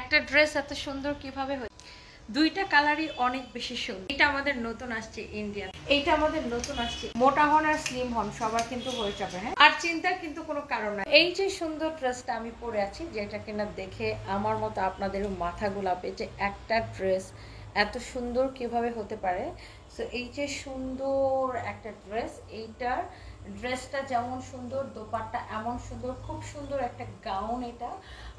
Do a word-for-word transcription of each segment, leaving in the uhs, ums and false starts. একটা ড্রেস এত সুন্দর কিভাবে হয় দুইটা কালারই অনেক বেশি সুন্দর এটা আমাদের নতুন আসছে ইন্ডিয়া এটা আমাদের নতুন আসছে মোটা হন আর স্লিম হন সবার কিন্তু হয়ে যাবে হ্যাঁ আর চিন্তার কিন্তু কোনো কারণ নাই এই যে সুন্দর ড্রেসটা আমি পরে আছি যেটা কিনা দেখে আমার মতো আপনাদেরও মাথা গোলাবে যে একটা ড্রেস এত সুন্দর কিভাবে হতে পারে সো এই যে সুন্দর একটা ড্রেস এইটার ড্রেসটা যেমন সুন্দর দোপাট্টা এমন সুন্দর খুব সুন্দর একটা গাউন এটা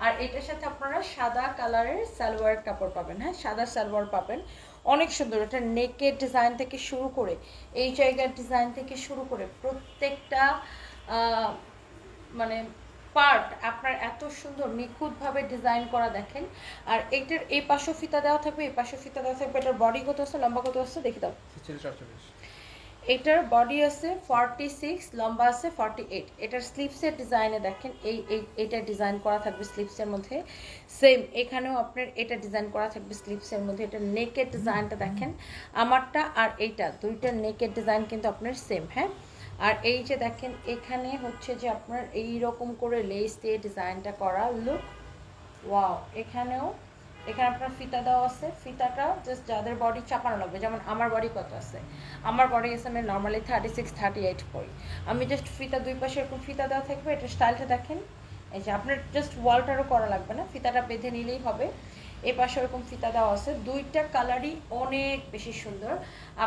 আর এটার সাথে আপনারা সাদা কালারের সালোয়ার কাপড় পাবেন হ্যাঁ সাদা সালোয়ার পাবেন অনেক সুন্দর এটা নেকের ডিজাইন থেকে শুরু করে এই জায়গার ডিজাইন থেকে শুরু করে প্রত্যেকটা মানে পার্ট আপনার এত সুন্দর নিখুঁতভাবে ডিজাইন করা দেখেন আর এটার এই পাশে ফিতা দেওয়া থাকবে এই পাশে ফিতা দেওয়া থাকবে এটার বডি কত আছে লম্বা কত আছে দেখে দাও এটার বডি আছে forty-six লম্বা আছে forty-eight এটার স্লিভসের ডিজাইনে দেখেন এই এটা ডিজাইন করা থাকবে স্লিভসের মধ্যে সেম এখানেও আপনার এটা ডিজাইন করা থাকবে স্লিভসের মধ্যে এটা নেকের ডিজাইনটা দেখেন আমারটা আর এইটা দুইটা নেকের ডিজাইন কিন্তু আপনার সেম হ্যাঁ আর এই যে দেখেন এখানে হচ্ছে যে আপনার এই রকম করে লেস দিয়ে ডিজাইনটা করা লুক ওয়াও এখানেও এখানে আপনার ফিতা দেওয়া আছে ফিতাটা জাস্ট যাদের বডি চাপানো লাগবে যেমন আমার বডি কত আছে আমার বডি আছে আমি normally thirty six thirty eight পড়ি আমি জাস্ট ফিতা দুই পাশে এরকম ফিতা দেওয়া থাকবে এটার স্টাইলটা দেখেন এই যে আপনার জাস্ট ওয়ালটারও করা লাগবে না ফিতাটা বেঁধে নিলেই হবে এই পাশে ওরকম ফিতা দেওয়া আছে দুইটা কালারই অনেক বেশি সুন্দর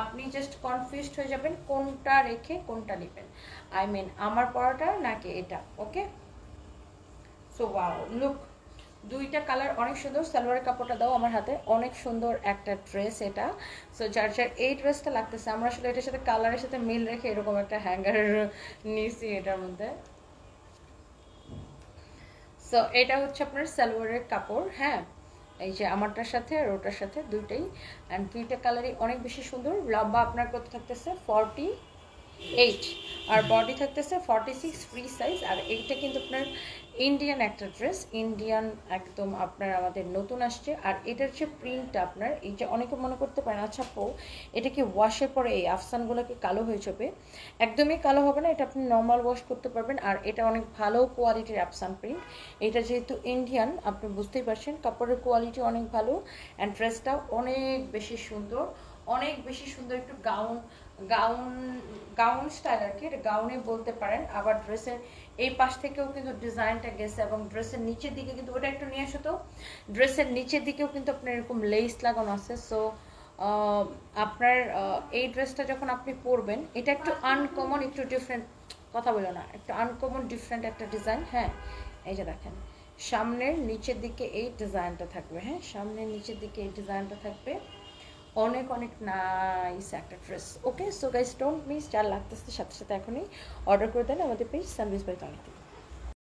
আপনি জাস্ট কনফিউজড হয়ে যাবেন কোনটা রেখে কোনটা নেবেন আই মিন আমার পরাটা নাকি এটা ওকে সো ওয়াও লুক দুইটা কালার অনেক সুন্দর সালোয়ারের কাপড়টা দাও আমার হাতে অনেক সুন্দর একটা ড্রেস এটা সো যার যার এই ড্রেসটা লাগতেছে আমরা আসলে এটার সাথে কালারের সাথে মিল রেখে এরকম একটা হ্যাঙ্গার নিয়েছি এটার মধ্যে সো এটা হচ্ছে আপনার সালোয়ারের কাপড় হ্যাঁ এই যে আমারটার সাথে আর ওটার সাথে দুইটাই অ্যান্ড দুইটা কালারই অনেক বেশি সুন্দর লম্বা আপনার কত থাকতেছে ফর্টি এইট আর বডি থাকতেছে ফর্টি সিক্স ফ্রি সাইজ আর এইটা কিন্তু আপনার ইন্ডিয়ান একটা ড্রেস ইন্ডিয়ান একদম আপনার আমাদের নতুন আসছে আর এটার যে প্রিন্টটা আপনার এই যে অনেকে মনে করতে পারেন আচ্ছা পো এটা কি ওয়াশের পরে এই আফসানগুলোকে কালো হয়ে যাবে একদমই কালো হবে না এটা আপনি নর্মাল ওয়াশ করতে পারবেন আর এটা অনেক ভালো কোয়ালিটির আফসান প্রিন্ট এটা যেহেতু ইন্ডিয়ান আপনি বুঝতেই পারছেন কাপড়ের কোয়ালিটি অনেক ভালো অ্যান্ড ড্রেসটাও অনেক বেশি সুন্দর অনেক বেশি সুন্দর একটু গাউন গাউন গাউন স্টাইল আর কি এটা গাউনে বলতে পারেন আবার ড্রেসের এই পাশ থেকেও কিন্তু ডিজাইনটা গেছে এবং ড্রেসের নিচের দিকে কিন্তু ওটা একটু নিয়ে আসো তো ড্রেসের নিচের দিকেও কিন্তু আপনার এরকম লেস লাগানো আছে সো আপনার এই ড্রেসটা যখন আপনি পরবেন এটা একটু আনকমন একটু ডিফারেন্ট কথা বলো না একটু আনকমন ডিফারেন্ট একটা ডিজাইন হ্যাঁ এই যে দেখেন সামনের নিচের দিকে এই ডিজাইনটা থাকবে হ্যাঁ সামনের নিচের দিকে এই ডিজাইনটা থাকবে অনেক অনেক নাইস একটা dress okay so guys don't miss যার লাগতেছে সাথে সাথে এখনই অর্ডার করে দেন আমাদের পেজ সানভিস বাই টনি